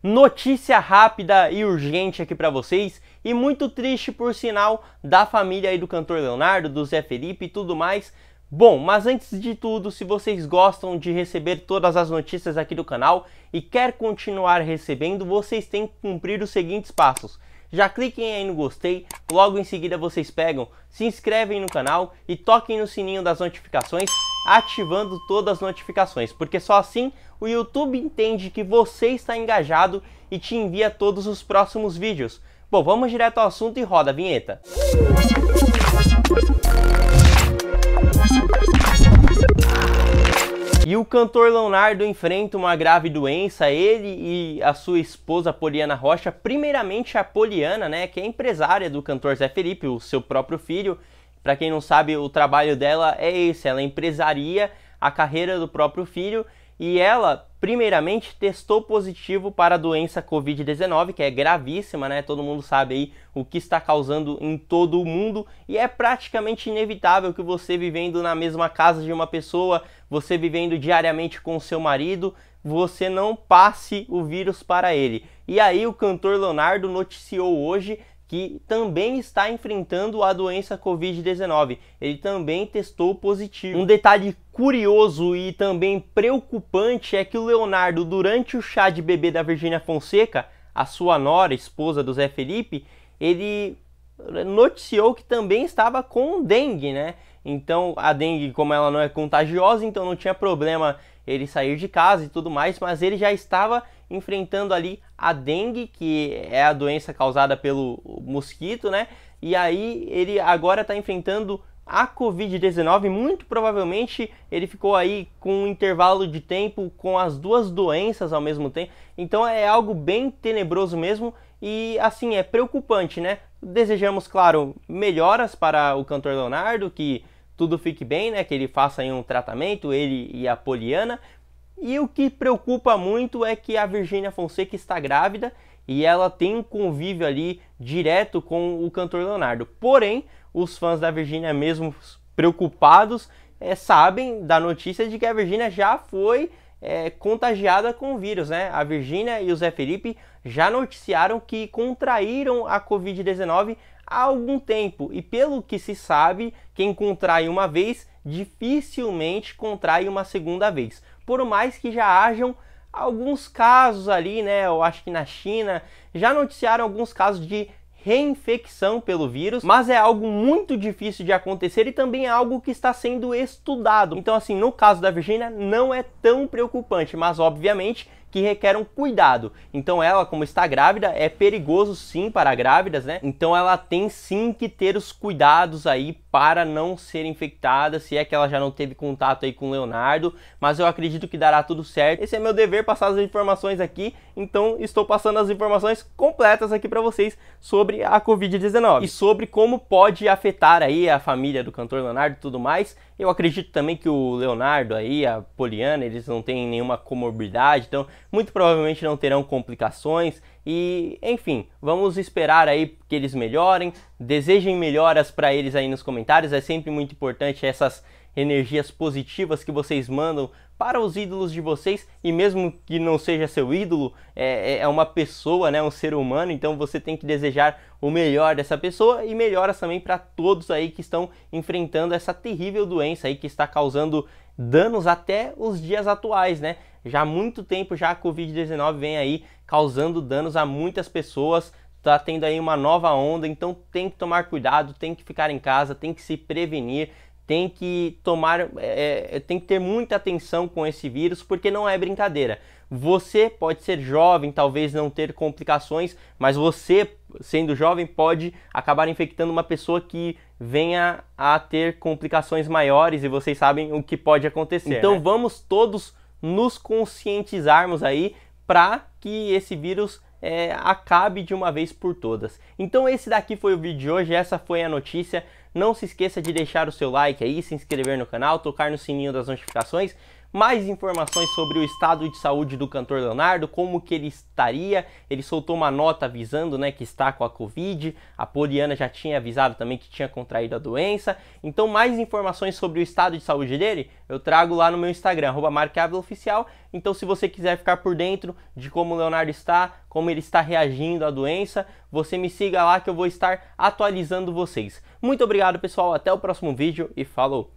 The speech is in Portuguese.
Notícia rápida e urgente aqui pra vocês, e muito triste por sinal, da família aí do cantor Leonardo, do Zé Felipe e tudo mais. Bom, mas antes de tudo, se vocês gostam de receber todas as notícias aqui do canal e quer continuar recebendo, vocês têm que cumprir os seguintes passos. Já cliquem aí no gostei, logo em seguida vocês pegam, se inscrevem no canal e toquem no sininho das notificações, ativando todas as notificações, porque só assim o YouTube entende que você está engajado e te envia todos os próximos vídeos. Bom, vamos direto ao assunto e roda a vinheta. E o cantor Leonardo enfrenta uma grave doença, ele e a sua esposa Poliana Rocha, primeiramente a Poliana, né, que é empresária do cantor Zé Felipe, o seu próprio filho. Para quem não sabe, o trabalho dela é esse, ela empresaria a carreira do próprio filho, e ela primeiramente testou positivo para a doença COVID-19, que é gravíssima, né? Todo mundo sabe aí o que está causando em todo o mundo, e é praticamente inevitável que você vivendo na mesma casa de uma pessoa, você vivendo diariamente com o seu marido, você não passe o vírus para ele. E aí o cantor Leonardo noticiou hoje que também está enfrentando a doença COVID-19. Ele também testou positivo. Um detalhe curioso e também preocupante é que o Leonardo, durante o chá de bebê da Virgínia Fonseca, a sua nora, esposa do Zé Felipe, ele noticiou que também estava com dengue, né? Então, a dengue, como ela não é contagiosa, então não tinha problema ele sair de casa e tudo mais, mas ele já estava enfrentando ali a dengue, que é a doença causada pelo mosquito, né? E aí ele agora está enfrentando a Covid-19, muito provavelmente ele ficou aí com um intervalo de tempo com as duas doenças ao mesmo tempo, então é algo bem tenebroso mesmo e assim, é preocupante, né? Desejamos, claro, melhoras para o cantor Leonardo, que tudo fique bem, né? Que ele faça aí um tratamento, ele e a Poliana. E o que preocupa muito é que a Virgínia Fonseca está grávida e ela tem um convívio ali direto com o cantor Leonardo. Porém, os fãs da Virgínia, mesmo preocupados, sabem da notícia de que a Virgínia já foi contagiada com o vírus, né? A Virgínia e o Zé Felipe já noticiaram que contraíram a Covid-19 há algum tempo. E pelo que se sabe, quem contrai uma vez, dificilmente contrai uma segunda vez. Por mais que já hajam alguns casos ali, né, eu acho que na China, já noticiaram alguns casos de reinfecção pelo vírus, mas é algo muito difícil de acontecer e também é algo que está sendo estudado. Então assim, no caso da Virgínia, não é tão preocupante, mas obviamente que requer um cuidado. Então ela, como está grávida, é perigoso sim para grávidas, né? Então ela tem sim que ter os cuidados aí para não ser infectada, se é que ela já não teve contato aí com o Leonardo, mas eu acredito que dará tudo certo. Esse é meu dever, passar as informações aqui, então estou passando as informações completas aqui para vocês sobre a Covid-19 e sobre como pode afetar aí a família do cantor Leonardo e tudo mais. Eu acredito também que o Leonardo aí, a Poliana, eles não têm nenhuma comorbidade, então muito provavelmente não terão complicações e, enfim, vamos esperar aí que eles melhorem, desejem melhoras para eles aí nos comentários, é sempre muito importante essas energias positivas que vocês mandam para os ídolos de vocês, e mesmo que não seja seu ídolo, é uma pessoa, né, um ser humano, então você tem que desejar o melhor dessa pessoa e melhoras também para todos aí que estão enfrentando essa terrível doença aí que está causando danos até os dias atuais, né? Já há muito tempo já a Covid-19 vem aí causando danos a muitas pessoas, tá tendo aí uma nova onda, então tem que tomar cuidado, tem que ficar em casa, tem que se prevenir, tem que ter muita atenção com esse vírus, porque não é brincadeira. Você pode ser jovem, talvez não ter complicações, mas você, sendo jovem, pode acabar infectando uma pessoa que venha a ter complicações maiores, e vocês sabem o que pode acontecer. Então, né? Vamos todos nos conscientizarmos aí para que esse vírus acabe de uma vez por todas. Então esse daqui foi o vídeo de hoje, essa foi a notícia. Não se esqueça de deixar o seu like aí, se inscrever no canal, tocar no sininho das notificações. mais informações sobre o estado de saúde do cantor Leonardo, como que ele estaria. Ele soltou uma nota avisando, né, que está com a Covid. A Poliana já tinha avisado também que tinha contraído a doença. Então, mais informações sobre o estado de saúde dele eu trago lá no meu Instagram, @marcaveloficial. Então, se você quiser ficar por dentro de como o Leonardo está, como ele está reagindo à doença, você me siga lá que eu vou estar atualizando vocês. Muito obrigado, pessoal. Até o próximo vídeo e falou!